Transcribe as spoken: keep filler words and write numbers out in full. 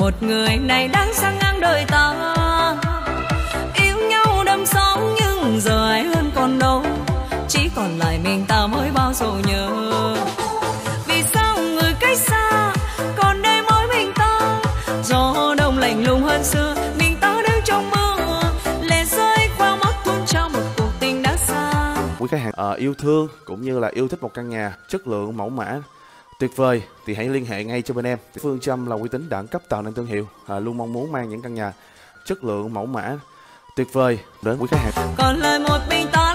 Một người này đang sang ngang đời ta, yêu nhau đâm sóng nhưng giờ ai hơn còn đâu, chỉ còn lại mình ta mới bao sầu nhớ. Vì sao người cách xa còn đây mỗi mình ta, gió đông lạnh lùng hơn xưa, mình ta đứng trong mơ, lệ rơi qua mắt tuôn trao một cuộc tình đã xa. Quý khách hàng uh, yêu thương cũng như là yêu thích một căn nhà chất lượng mẫu mã tuyệt vời thì hãy liên hệ ngay cho bên em. Phương Châm là uy tín đẳng cấp tạo nên thương hiệu, à, luôn mong muốn mang những căn nhà chất lượng mẫu mã tuyệt vời đến quý khách hàng. Còn lời một mình ta